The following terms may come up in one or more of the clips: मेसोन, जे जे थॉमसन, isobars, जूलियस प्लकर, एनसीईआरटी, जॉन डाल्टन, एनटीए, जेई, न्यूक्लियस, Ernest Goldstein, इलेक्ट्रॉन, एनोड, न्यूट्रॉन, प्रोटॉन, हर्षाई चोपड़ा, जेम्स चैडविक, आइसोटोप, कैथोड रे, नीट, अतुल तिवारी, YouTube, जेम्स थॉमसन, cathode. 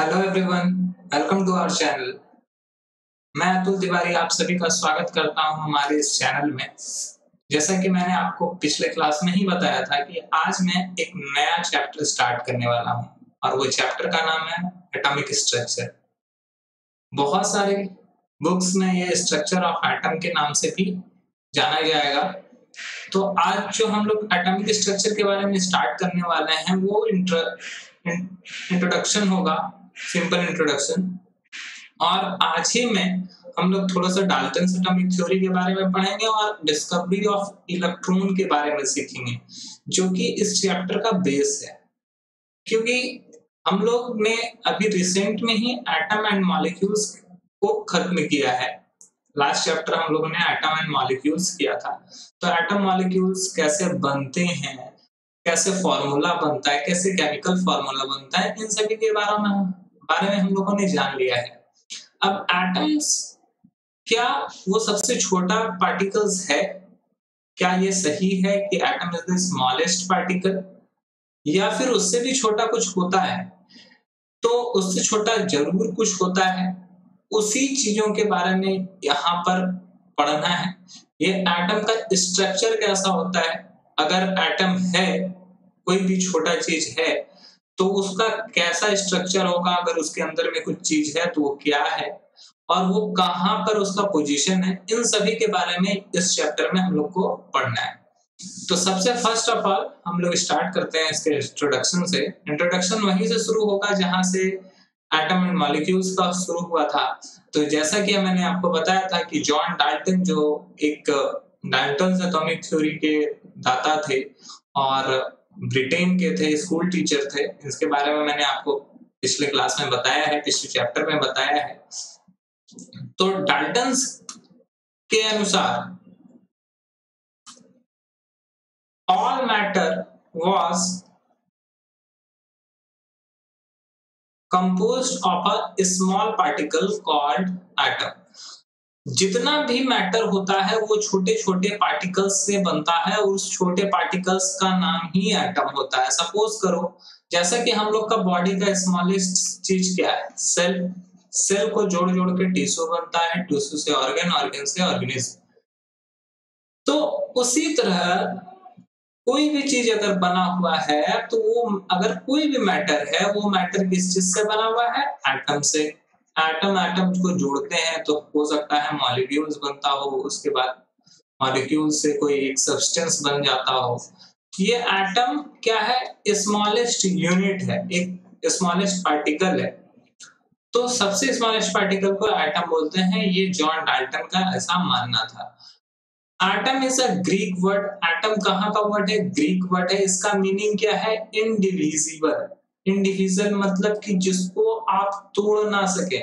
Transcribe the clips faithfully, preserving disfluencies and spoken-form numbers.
Hello everyone, welcome to our channel. मैं अतुल तिवारी आप सभी का स्वागत करता हूं हमारे इस चैनल में। जैसा कि मैंने आपको पिछले क्लास में ही बताया था कि आज मैं एक नया चैप्टर स्टार्ट करने वाला हूं और वो चैप्टर का नाम है एटॉमिक स्ट्रक्चर। बहुत सारे बुक्स में ये स्ट्रक्चर ऑफ एटम के नाम से भी जाना जाएगा। तो आज जो हम लोग एटॉमिक स्ट्रक्चर के बारे में स्टार्ट करने वाले हैं वो इंट्रोडक्शन होगा, सिंपल इंट्रोडक्शन। और आज ही में हम लोग थोड़ा सा डाल्टन एटॉमिक थ्योरी के बारे में पढ़ेंगे और डिस्कवरी ऑफ इलेक्ट्रॉन के बारे में सीखेंगे, जो कि इस चैप्टर का बेस है। क्योंकि हम लोग ने अभी रिसेंट में ही एटम एंड मॉलिक्यूल्स को खत्म किया है। लास्ट चैप्टर हम लोगों ने एटम एंड मॉलिक्यूल्स किया था। तो एटम मॉलिक्यूल्स कैसे बनते हैं, कैसे फॉर्मूला बनता है, कैसे केमिकल फॉर्मूला बनता है, इन सभी के बारे में बारे में हम लोगों ने जान लिया है। अब एटम्स, क्या वो सबसे छोटा पार्टिकल्स है? क्या ये सही है कि atom is the smallest particle, या फिर उससे भी छोटा कुछ होता है? तो उससे छोटा जरूर कुछ होता है। उसी चीजों के बारे में यहाँ पर पढ़ना है। ये एटम का स्ट्रक्चर कैसा होता है, अगर एटम है, कोई भी छोटा चीज है तो उसका कैसा स्ट्रक्चर होगा, अगर उसके अंदर में कुछ चीज है तो वो क्या है और वो कहाँ पर उसका पोजीशन है, इन सभी के बारे में इस चैप्टर में हम लोग को पढ़ना है। तो सबसे फर्स्ट ऑफ ऑल हम लोग स्टार्ट करते हैं इसके इंट्रोडक्शन से। इंट्रोडक्शन वहीं से शुरू होगा जहाँ से एटम एंड मॉलिक्यूल्स का शुरू हुआ था। तो जैसा कि मैंने आपको बताया था कि जॉन डाल्टन, जो एक डाल्टन एटॉमिक थ्योरी के दाता थे और ब्रिटेन के थे, स्कूल टीचर थे, इसके बारे में मैंने आपको पिछले क्लास में बताया है, पिछले चैप्टर में बताया है। तो डाल्टन के अनुसार all matter was composed of a small particle called atom. जितना भी मैटर होता है वो छोटे छोटे पार्टिकल्स से बनता है और उस छोटे पार्टिकल्स का नाम ही एटम होता है। सपोज करो, जैसा कि हम लोग का बॉडी का स्मॉलेस्ट चीज क्या है, सेल। सेल को जोड़ जोड़ के टिश्यू बनता है, टिश्यू से ऑर्गन, ऑर्गन से ऑर्गेनिज्म। तो उसी तरह कोई भी चीज अगर बना हुआ है तो वो, अगर कोई भी मैटर है, वो मैटर किस चीज से बना हुआ है, एटम से। एटम एटम को जोड़ते हैं तो हो सकता है मॉलिक्यूल्स बनता हो, उसके बाद मॉलिक्यूल से कोई एक सब्सटेंस बन जाता हो। ये एटम क्या है, स्मॉलेस्ट यूनिट है, एक स्मॉलेस्ट पार्टिकल है। तो सबसे स्मॉलेस्ट पार्टिकल को एटम बोलते हैं। ये जॉन डाल्टन का ऐसा मानना था। Atom is a Greek word. Atom कहाँ का वर्ड है, ग्रीक वर्ड है। इसका मीनिंग क्या है, इनडिविजिबल। इनडिविजिबल मतलब कि जिसको आप तोड़ ना सके।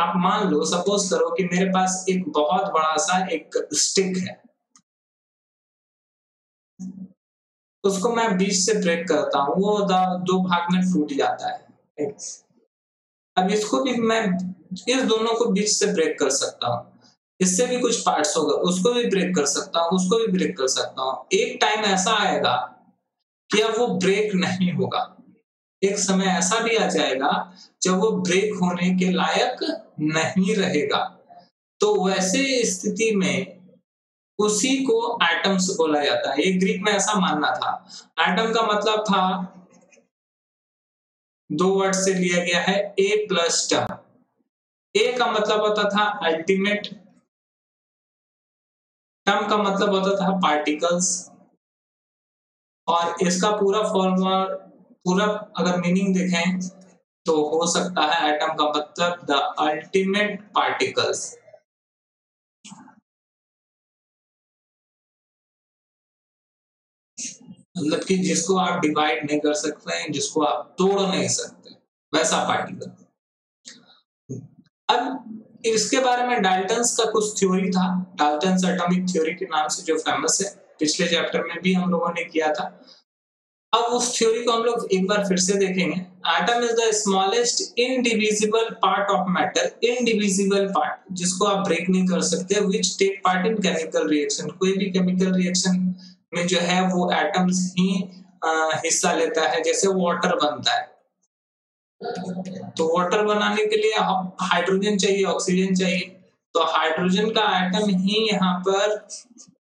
आप मान लो, सपोज करो कि मेरे पास एक बहुत बड़ा सा एक स्टिक है, उसको मैं बीच से ब्रेक करता हूँ, वो दो भाग में फूट जाता है। अब इसको भी मैं, इस दोनों को बीच से ब्रेक कर सकता हूँ, इससे भी कुछ पार्ट्स होगा, उसको भी ब्रेक कर सकता हूँ, उसको भी ब्रेक कर सकता हूँ। एक टाइम ऐसा आएगा कि अब वो ब्रेक नहीं होगा। एक समय ऐसा भी आ जाएगा जब वो ब्रेक होने के लायक नहीं रहेगा। तो वैसे स्थिति में उसी को एटम्स बोला जाता है। ये ग्रीक में ऐसा मानना था। एटम का मतलब था, दो वर्ड से लिया गया है, ए प्लस टर्म। ए का मतलब होता था अल्टीमेट, टर्म का मतलब होता था पार्टिकल्स। और इसका पूरा फॉर्मूला, पूरा अगर मीनिंग देखें तो हो सकता है एटम का मतलब द अल्टीमेट पार्टिकल्स। मतलब कि जिसको आप डिवाइड नहीं कर सकते हैं, जिसको आप तोड़ नहीं सकते, वैसा पार्टिकल। अब इसके बारे में डाल्टन का कुछ थ्योरी था, डाल्टन एटॉमिक थ्योरी के नाम से, जो फेमस है। पिछले चैप्टर में भी हम लोगों ने किया था। अब उस थ्योरी को हम लोग एक बार फिर से देखेंगे। Atom is the smallest indivisible part of matter. Indivisible part जिसको आप ब्रेक नहीं कर सकते, which take part in chemical reaction. कोई भी केमिकल रिएक्शन में जो है वो एटम्स ही हिस्सा लेता है। जैसे वाटर बनता है, तो वाटर बनाने के लिए हाइड्रोजन चाहिए, ऑक्सीजन चाहिए, तो हाइड्रोजन का आइटम ही यहाँ पर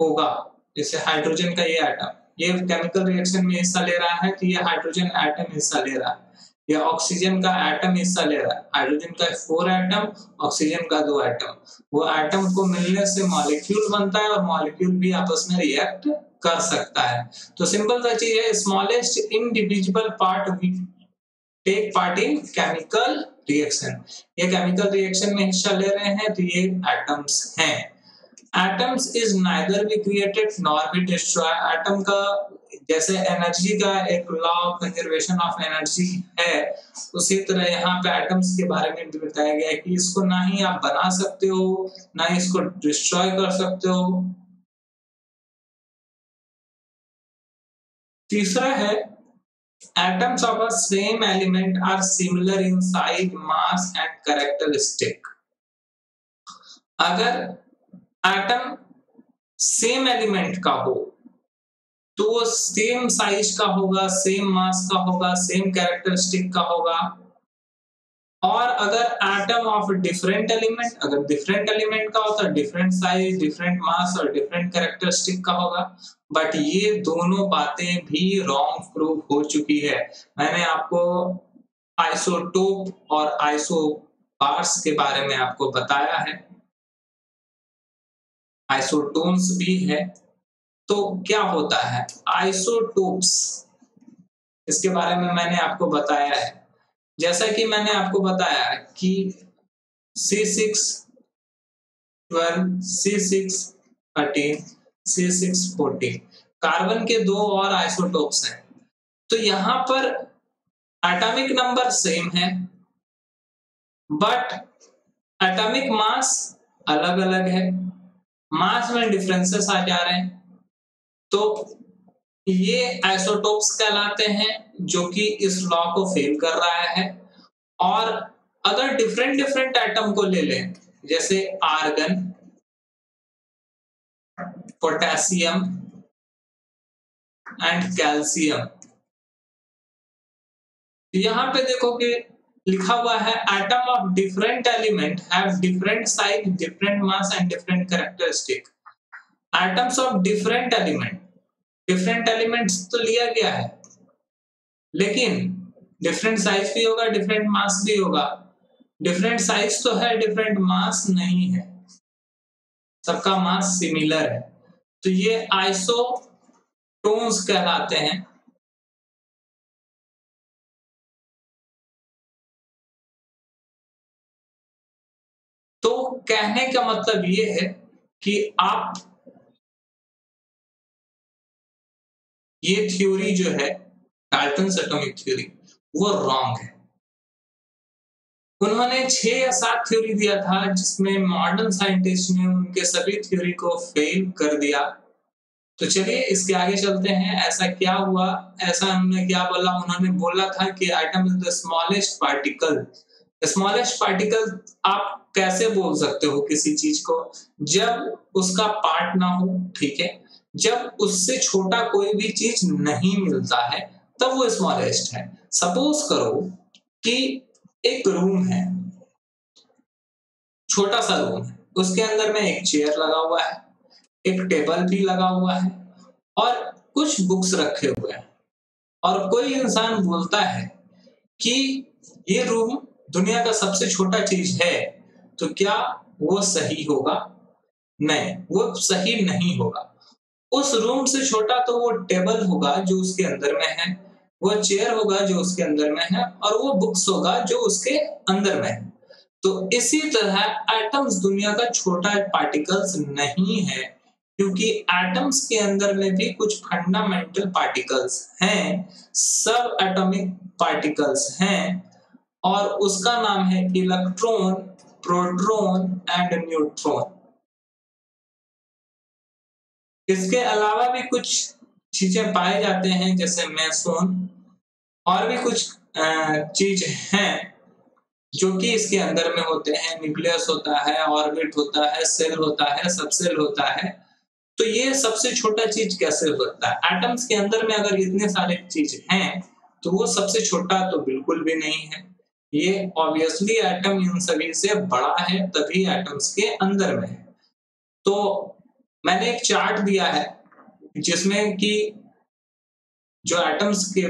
होगा। जैसे हाइड्रोजन का ये आइटम, ये केमिकल रिएक्शन में हिस्सा ले रहा है कि ये हाइड्रोजन आइटम हिस्सा ले रहा है, ये ऑक्सीजन का आइटम हिस्सा ले रहा है। हाइड्रोजन का फोर आइटम, ऑक्सीजन का दो आइटम, वो आइटम को मिलने से मॉलिक्यूल बनता है और मॉलिक्यूल भी आपस में रिएक्ट कर सकता है। तो सिंपल सा चीज है, smallest individual part we take part in chemical reaction. ये केमिकल रिएक्शन में हिस्सा ले रहे हैं तो ये एटम्स हैं। Atoms is neither be created nor be destroy. Atom का जैसे एनर्जी का एक law of conservation of energy है, उसी तरह यहाँ पे एटम्स के बारे में बताया गया है कि इसको ना ही आप बना सकते हो, ना ही इसको डिस्ट्रॉय कर सकते हो। तीसरा है Atoms of a same element are similar in size, mass and characteristic. अगर एटम सेम एलिमेंट का हो तो वो सेम साइज का होगा, सेम मास का होगा, सेम कैरेक्टरिस्टिक का होगा। और अगर एटम ऑफ डिफरेंट एलिमेंट, अगर डिफरेंट एलिमेंट का हो तो डिफरेंट साइज, डिफरेंट मास और डिफरेंट कैरेक्टरिस्टिक का होगा। बट ये दोनों बातें भी रॉन्ग प्रूव हो चुकी है। मैंने आपको आइसोटोप और आइसोबार्स के बारे में आपको बताया है, आइसोटोन्स भी है। तो क्या होता है आइसोटोप्स, इसके बारे में मैंने आपको बताया है। जैसा कि मैंने आपको बताया कि C six twelve, C six thirteen, C six fourteen carbon के दो और आइसोटोप्स हैं। तो यहाँ पर एटॉमिक नंबर सेम है बट एटॉमिक मास अलग अलग है, मास में डिफरेंसेस आ जा रहे हैं। तो ये आइसोटोप्स कहलाते हैं जो कि इस लॉ को फेल कर रहा है। और अगर डिफरेंट डिफरेंट एटम को ले लें, जैसे आर्गन, पोटेशियम एंड कैल्शियम, यहां पे देखो कि लिखा हुआ है atom of different element have different size, different mass and different characteristic. Atoms of different element, different elements तो लिया गया है लेकिन डिफरेंट साइज भी होगा, डिफरेंट मास भी होगा। डिफरेंट साइज तो है, डिफरेंट मास नहीं है, सबका मास सिमिलर है। तो ये आइसोटोन्स कहलाते हैं। तो कहने का मतलब ये है कि आप ये थ्योरी जो है डाल्टन एटॉमिक थ्योरी वो रॉन्ग है। उन्होंने छह या सात थ्योरी दिया था जिसमें मॉडर्न साइंटिस्ट ने उनके सभी थ्योरी को फेल कर दिया। तो चलिए इसके आगे चलते हैं, ऐसा क्या हुआ, ऐसा उन्होंने क्या बोला। उन्होंने बोला था कि atom is the smallest particle. Smallest particle आप कैसे बोल सकते हो किसी चीज को, जब उसका पार्ट ना हो, ठीक है, जब उससे छोटा कोई भी चीज नहीं मिलता है तब वो स्मॉलेस्ट है। सपोज करो कि एक रूम है, छोटा सा रूम है, उसके अंदर में एक चेयर लगा हुआ है, एक टेबल भी लगा हुआ है और कुछ बुक्स रखे हुए हैं। और कोई इंसान बोलता है कि ये रूम दुनिया का सबसे छोटा चीज है, तो क्या वो सही होगा? नहीं, वो सही नहीं होगा। उस रूम से छोटा तो वो टेबल होगा जो उसके अंदर में है, वो चेयर होगा जो उसके अंदर में है और वो बुक्स होगा जो उसके अंदर में है। तो इसी तरह एटम्स दुनिया का छोटा पार्टिकल्स नहीं है, क्योंकि एटम्स के अंदर में भी कुछ फंडामेंटल पार्टिकल्स हैं, सब एटॉमिक पार्टिकल्स हैं। और उसका नाम है इलेक्ट्रॉन, प्रोटॉन एंड न्यूट्रॉन। इसके अलावा भी कुछ चीजें पाए जाते हैं जैसे मेसोन, और भी कुछ चीज हैं जो कि इसके अंदर में होते हैं। न्यूक्लियस होता है, ऑर्बिट होता है, सेल होता है, सबसेल होता है। तो ये सबसे छोटा चीज कैसे होता है? एटम्स के अंदर में अगर इतने सारे चीज हैं तो वो सबसे छोटा तो बिल्कुल भी नहीं है। ये ऑब्वियसली एटम इन सभी से बड़ा है तभी एटम्स के अंदर में है। तो मैंने एक चार्ट दिया है जिसमें कि जो एटम्स के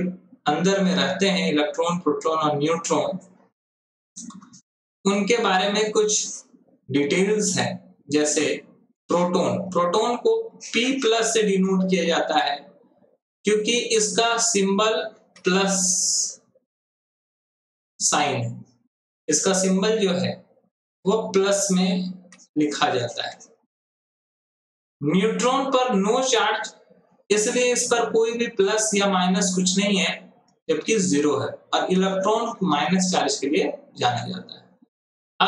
अंदर में रहते हैं इलेक्ट्रॉन, प्रोटॉन और न्यूट्रॉन, उनके बारे में कुछ डिटेल्स हैं। जैसे प्रोटॉन, प्रोटॉन को P प्लस से डिनोट किया जाता है क्योंकि इसका सिंबल प्लस साइन, इसका सिंबल जो है वो प्लस में लिखा जाता है। न्यूट्रॉन पर नो चार्ज, इसलिए इस पर कोई भी प्लस या माइनस कुछ नहीं है जबकि जीरो है, और इलेक्ट्रॉन माइनस चार्ज के लिए जाना जाता है।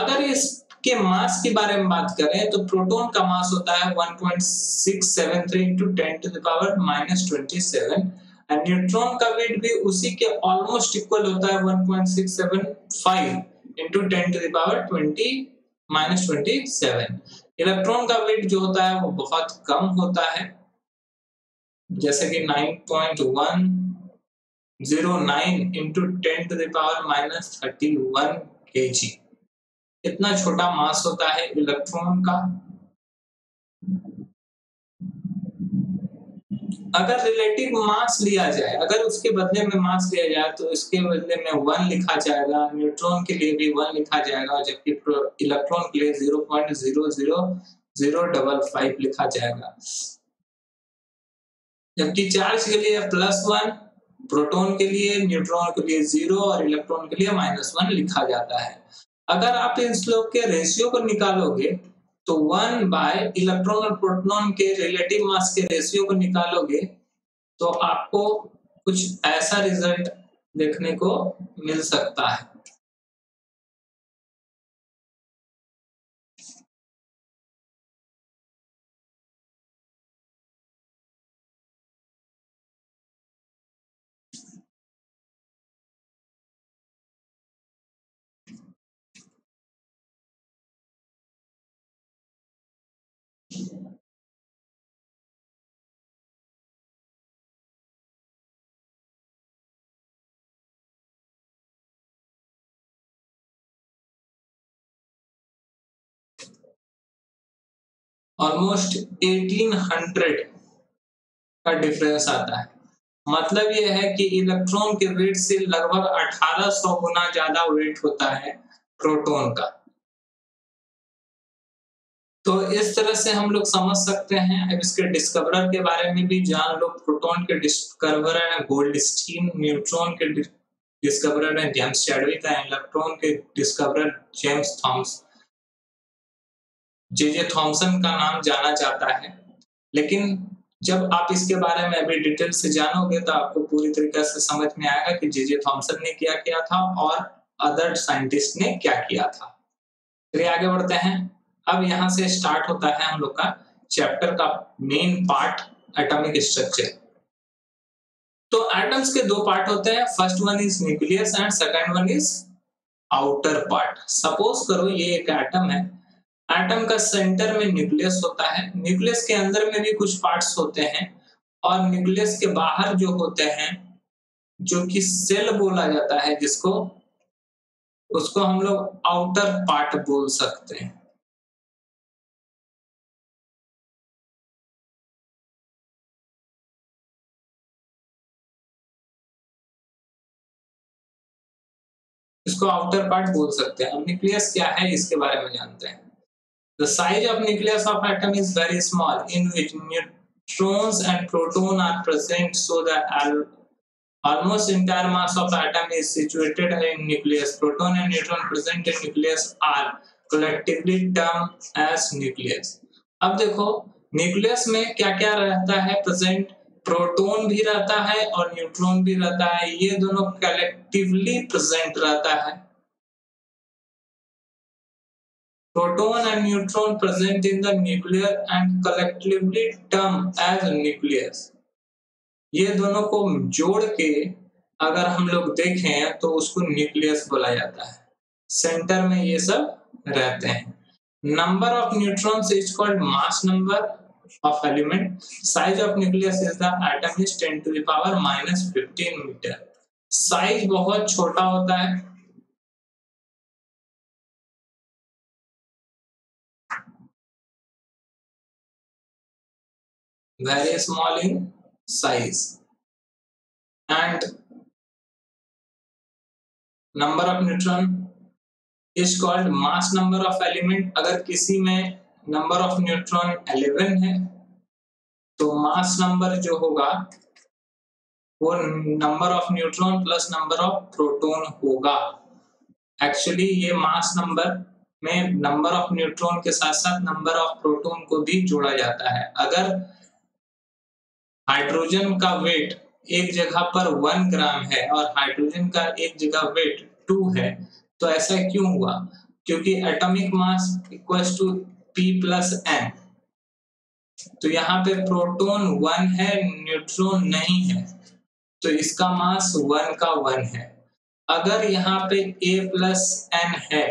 अगर इसके मास के बारे में बात करें तो प्रोटॉन का मास होता है one point six seven three into ten to the power minus twenty seven, और न्यूट्रॉन का वेट भी उसी के ऑलमोस्ट इक्वल होता है one point six seven five into ten to the power twenty minus twenty seven. इलेक्ट्रॉन का weight जो होता है वो बहुत कम होता है, जैसे कि nine point one zero nine into ten to the power minus thirty one kg, इतना छोटा मास होता है इलेक्ट्रॉन का। अगर रिलेटिव मास लिया जाए, अगर उसके बदले में मास लिया जाए तो इसके बदले में वन लिखा जाएगा, न्यूट्रॉन के लिए भी वन लिखा जाएगा, जबकि इलेक्ट्रॉन के लिए zero point zero zero zero double five लिखा जाएगा। जबकि चार्ज के लिए प्लस वन, प्रोटॉन के लिए, न्यूट्रॉन के लिए जीरो और इलेक्ट्रॉन के लिए माइनस वन लिखा जाता है। अगर आप इन स्लोप के रेशियो को निकालोगे तो वन बाय इलेक्ट्रॉन और प्रोटॉन के रिलेटिव मास के रेशियो को निकालोगे तो आपको कुछ ऐसा रिजल्ट देखने को मिल सकता है। ऑलमोस्ट एटीन हंड्रेड का डिफरेंस आता है। मतलब यह है कि इलेक्ट्रॉन के वेट से लगभग अठारह सौ गुना ज्यादा वेट होता है प्रोटॉन का। तो इस तरह से हम लोग समझ सकते हैं। अब इसके डिस्कवरर के बारे में भी जान लो। प्रोटॉन के डिस्कवरर है गोल्डस्टीन, न्यूट्रॉन के डिस्कवरर है जेम्स चैडविक, इलेक्ट्रॉन के discoverer जेम्स थॉमसन, जे जे थॉमसन का नाम जाना जाता है। लेकिन जब आप इसके बारे में अभी डिटेल से जानोगे तो आपको पूरी तरीके से समझ में आएगा कि जे जे थॉमसन ने क्या किया था और अदर साइंटिस्ट ने क्या किया था। फिर आगे बढ़ते हैं। अब यहाँ से स्टार्ट होता है हम लोग का चैप्टर का मेन पार्ट, एटॉमिक स्ट्रक्चर। तो एटम्स के दो पार्ट होते हैं, first one is न्यूक्लियस and second one is outer part. Suppose करो ये एक एटम है, एटम का सेंटर में न्यूक्लियस होता है, न्यूक्लियस के अंदर में भी कुछ पार्ट्स होते हैं और न्यूक्लियस के बाहर जो होते हैं जो कि सेल बोला जाता है, जिसको उसको हम लोग आउटर पार्ट बोल सकते हैं। इसको आउटर पार्ट बोल सकते हैं। अब न्यूक्लियस क्या है इसके बारे में जानते हैं। The size of nucleus of atom is very small, in which neutrons and proton are present, so that al almost entire mass of atom is situated in nucleus. Proton and neutron present in nucleus are collectively termed as nucleus. अब देखो nucleus में क्या क्या रहता है present, proton भी रहता है और neutron भी रहता है, ये दोनों collectively present रहता है। Proton and neutron present in the nucleus and collectively termed as nucleus. ये दोनों को जोड़ के अगर हम लोग देखें तो उसको न्यूक्लियस बोला जाता है। सेंटर में ये सब रहते हैं। Number of neutrons is called mass number of element. Size of न्यूक्लियस is the atom is ten to the power minus fifteen metre. Size बहुत छोटा होता है very small in size and number of neutron is called mass number of element। अगर किसी में number of neutron eleven है तो mass number जो होगा वो number of neutron plus number of proton होगा। एक्चुअली ये mass number में नंबर ऑफ न्यूट्रॉन के साथ साथ नंबर ऑफ प्रोटॉन को भी जोड़ा जाता है। अगर हाइड्रोजन का वेट एक जगह पर वन ग्राम है और हाइड्रोजन का एक जगह वेट टू है तो ऐसा क्यों हुआ? क्योंकि atomic mass equals to P plus N, तो यहाँ पे प्रोटॉन वन है, न्यूट्रॉन नहीं है, तो इसका मास वन का वन है। अगर यहाँ पे ए प्लस एन है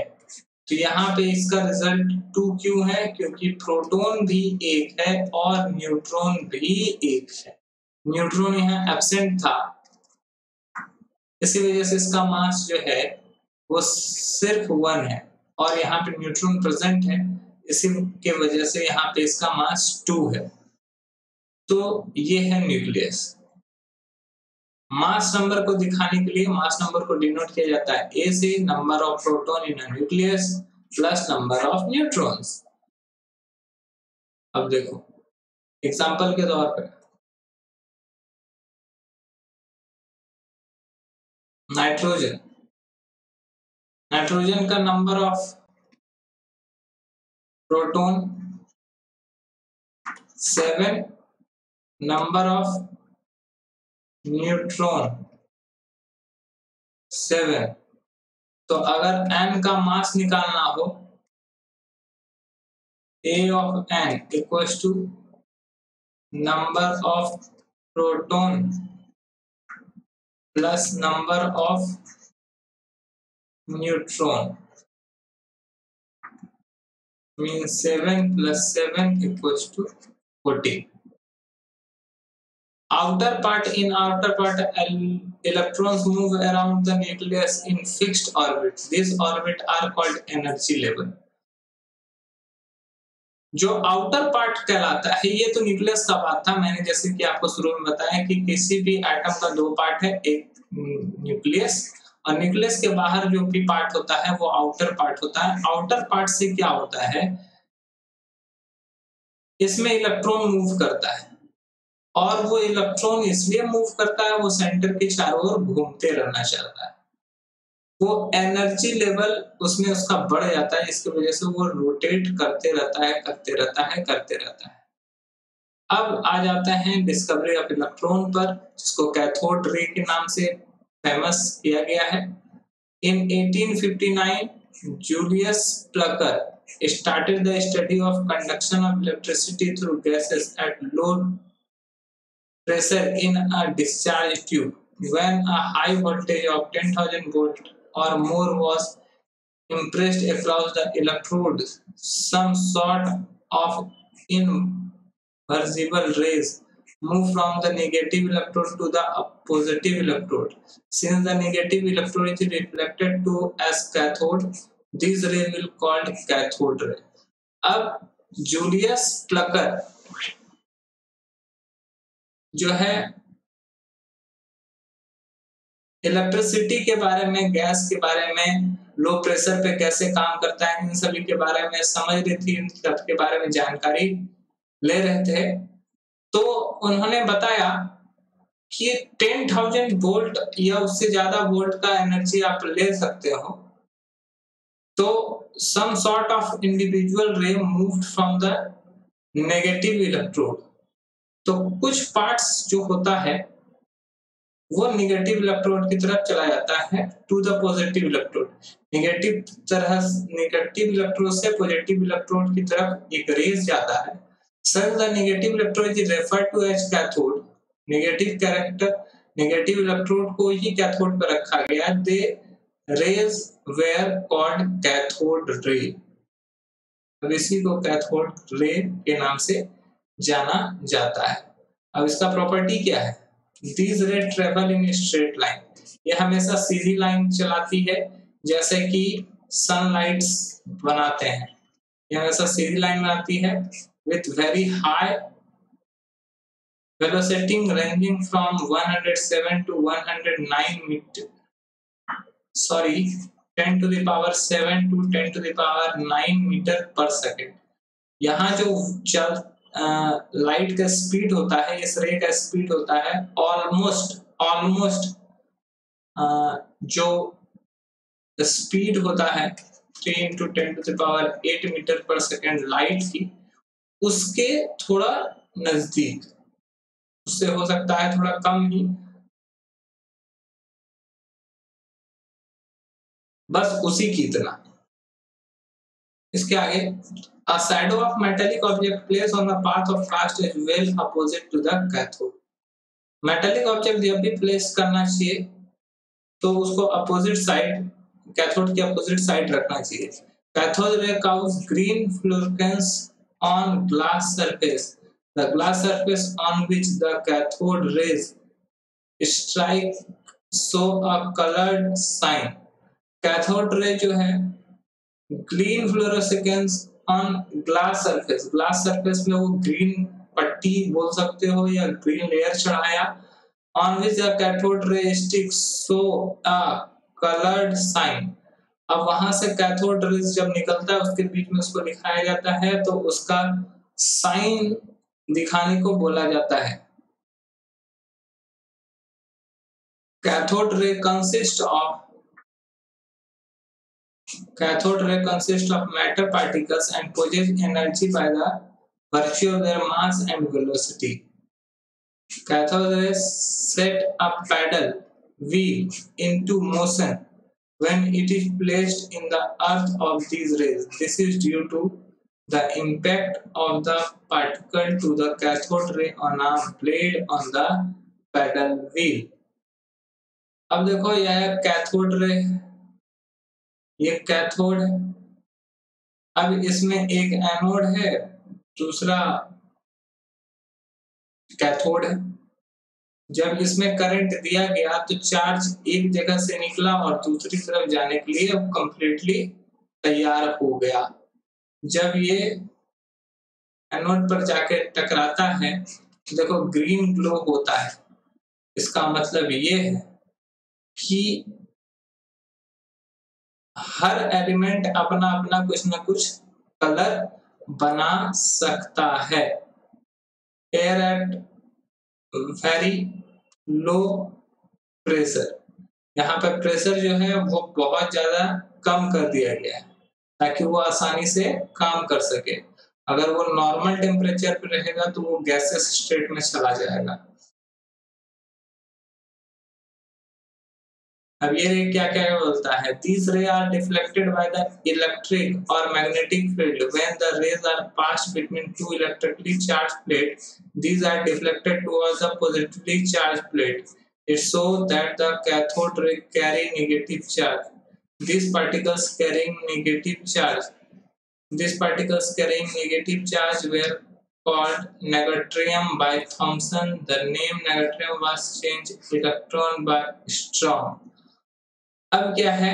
तो यहाँ पे इसका रिजल्ट टू क्यों है? क्योंकि प्रोटॉन भी एक है और न्यूट्रॉन भी एक है। न्यूट्रॉन यहाँ एब्सेंट था, इसी वजह से इसका मास जो है वो सिर्फ वन है और यहाँ पे न्यूट्रॉन प्रेजेंट है, इसी के वजह से यहाँ पे इसका मास टू है। तो ये है न्यूक्लियस। मास नंबर को दिखाने के लिए मास नंबर को डिनोट किया जाता है ए से, number of प्रोटॉन in a न्यूक्लियस plus number of neutrons. अब देखो एग्जांपल के तौर पे नाइट्रोजन, नाइट्रोजन का number of प्रोटॉन seven, number of न्यूट्रॉन seven. तो अगर एन का मास निकालना हो A of N equal to number of प्रोटॉन plus number of न्यूट्रॉन, mean seven plus seven equal to fourteen. Outer part in outer part electrons move around the nucleus in fixed orbits. These orbits are called energy level. जो outer part कहलाता है, ये तो nucleus का बात था। मैंने जैसे कि आपको शुरू में बताया कि किसी भी atom का दो part है, एक nucleus और nucleus के बाहर जो भी part होता है वो outer part होता है। outer part से क्या होता है, इसमें electron move करता है और वो इलेक्ट्रॉन इसलिए मूव करता है, वो सेंटर के चारों ओर घूमते रहना चाहता है, वो एनर्जी लेवल उसमें उसका बढ़ जाता है, इसकी वजह से वो रोटेट करते रहता है करते रहता है करते रहता है। अब आ जाते हैं डिस्कवरी ऑफ इलेक्ट्रॉन पर, जिसको कैथोड रे के नाम से फेमस किया गया है। In eighteen fifty nine जूलियस प्लकर started the study of conduction of electricity through gases at low pressure in a discharge tube when a high voltage of ten thousand volts or more was impressed across the electrode, some sort of inversible rays move from the negative electrode to the positive electrode. Since the negative electrode is reflected to as cathode, these rays will called cathode ray. अब Julius Plucker जो है electricity के बारे में, gas के बारे में, low pressure पे कैसे काम करता है, इन सभी के बारे में समझ रही थी, इन सब के बारे में जानकारी ले रहे थे। तो उन्होंने बताया कि टेन थाउजेंड वोल्ट या उससे ज्यादा वोल्ट का एनर्जी आप ले सकते हो। तो some sort of individual ray moved from the negative electrode, तो कुछ पार्ट्स जो होता है वो निगेटिव इलेक्ट्रोड की तरफ चला जाता है to the positive electrode. Negative तरह निगेटिव इलेक्ट्रोड से पॉजिटिव इलेक्ट्रोड की तरफ एक रेज जाता है। Sir the negative electrode is referred to as cathode. Negative character negative electrode को ही कैथोड पर रखा गया। They rays were called कैथोड रे। अब इसी को कैथोड रे के नाम से जाना जाता है। अब इसका प्रॉपर्टी क्या है? These rays travel in straight line. ये हमेशा सीधी लाइन चलाती है, जैसे कि सनलाइट्स बनाते हैं, ये हमेशा सीधी लाइन बनाती है with very high velocity ranging from one hundred seven to one hundred nine meters. Sorry, ten to the power seven to ten to the power nine metre per second. यहाँ जो चल आ, light का speed होता है, इस रे का speed होता है ऑलमोस्ट ऑलमोस्ट जो स्पीड होता है three into ten to the power eight metre per second light की, उसके थोड़ा नजदीक, उससे हो सकता है थोड़ा कम ही, बस उसी की इतना। इसके आगे a shadow of metallic object placed on the path of fast is well opposite to the cathode. Metallic object जब भी प्लेस करना चाहिए तो उसको अपोजिट साइड, कैथोड के अपोजिट साइड रखना चाहिए। कैथोड रे cause green fluorescence on glass surface, the glass surface on which the cathode rays strike show a coloured sign. कैथोड रे जो है green fluorescence on glass surface, glass surface में वो green पट्टी बोल सकते हो या green layer चढ़ाया, on which the कैथोड रे sticks show a coloured sign. अब वहां से कैथोड रे जब निकलता है उसके बीच में उसको दिखाया जाता है तो उसका साइन दिखाने को बोला जाता है। कैथोड रे consist of Cathode ray consists of matter particles and possess energy by the virtue of their mass and velocity. Cathode rays set a paddle wheel into motion when it is placed in the earth of these rays. This is due to the impact of the particle to the cathode ray on a blade on the paddle wheel. अब देखो यह cathode ray, ये cathode है, अब इसमें एक एनोड है, दूसरा कैथोड है। जब इसमें करंट दिया गया तो चार्ज एक जगह से निकला और दूसरी तरफ जाने के लिए अब कंप्लीटली तैयार हो गया। जब ये एनोड पर जाके टकराता है तो देखो ग्रीन ग्लो होता है। इसका मतलब ये है कि हर एलिमेंट अपना अपना कुछ ना कुछ कलर बना सकता है। Air at very low pressure, यहाँ पर प्रेशर जो है वो बहुत ज्यादा कम कर दिया गया है ताकि वो आसानी से काम कर सके। अगर वो नॉर्मल टेम्परेचर पर रहेगा तो वो गैसेस स्टेट में चला जाएगा। अब ये रे क्या क्या बोलता है? These rays are deflected by the electric or magnetic field when the rays are passed between two electrically charged plates. These are deflected towards a positively charged plate. It's so that the cathode ray carry negative charge. These particles carrying negative charge. These particles carrying negative charge were called negatrium by Thomson. The name negatrium was changed electron by Strohm. अब क्या है,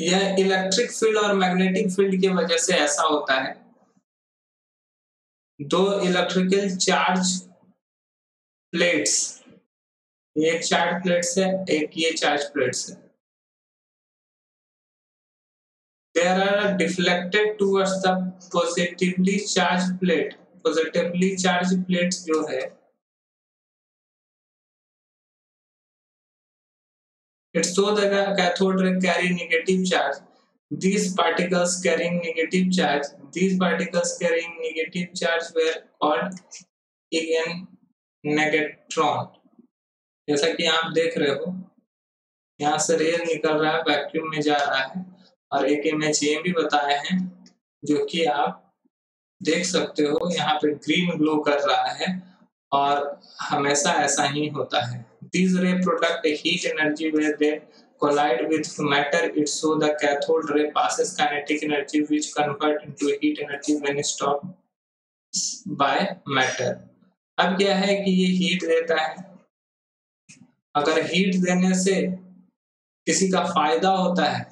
यह electric field और magnetic field की वजह से ऐसा होता है। दो इलेक्ट्रिकल चार्ज प्लेट्स, ये चार्ज प्लेट्स है, एक ये चार्ज प्लेट्स है। There are deflected towards the positively charge plate. Positively charge plates जो है It's so that the cathode ray carry negative charge. These particles carrying negative charge. These particles carrying negative charge were called again negatron. जैसा कि आप देख रहे हो, यहाँ से रेज निकल रहा है, वैक्यूम में जा रहा है, और एक इमेज ये भी बताए हैं जो कि आप देख सकते हो, यहाँ पे ग्रीन ग्लो कर रहा है और हमेशा ऐसा ही होता है। These ray product a heat energy where they collide with matter. It's so the cathode ray passes kinetic energy which convert into heat energy when stopped by matter. अब क्या है कि ये हीट देता है। अगर हीट देने से किसी का फायदा होता है,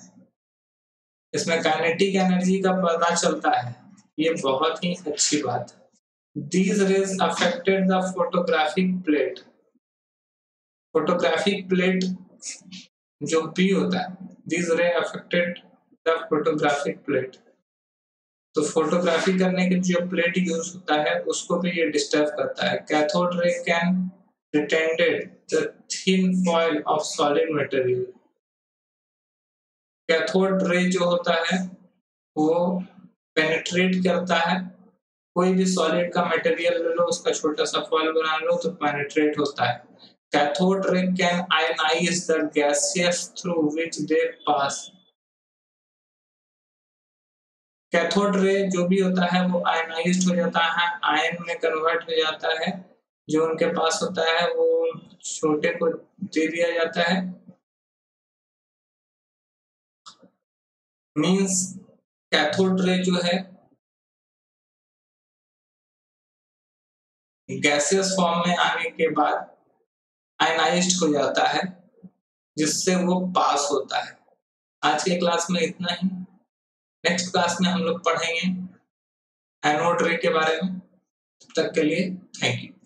इसमें काइनेटिक एनर्जी का पता चलता है ये बहुत ही अच्छी बात है। These rays affected the photographic plate. Photographic plate जो P होता है, these rays affected the photographic plate. तो फोटोग्राफी करने के जो प्लेट यूज होता है उसको भी ये डिस्टर्ब करता है। कैथोड रे can retarded the thin foil of solid material. कैथोड रे जो होता है वो पेनिट्रेट करता है, कोई भी सॉलिड का मटेरियल ले लो, उसका छोटा सा फॉइल बना लो तो पेनिट्रेट होता है। कैथोड रे can ionise the gases through which they pass. कैथोड रे जो भी होता है वो आयनाइज्ड हो जाता है, आयन में कन्वर्ट हो जाता है, जो उनके पास होता है वो छोटे को दे दिया जाता है। मींस कैथोड रे जो है गैसेस फॉर्म में आने के बाद आयनाइज्ड हो जाता है, जिससे वो पास होता है। आज के क्लास में इतना ही। नेक्स्ट क्लास में हम लोग पढ़ेंगे एनोड रे के बारे में। तब तक के लिए थैंक यू।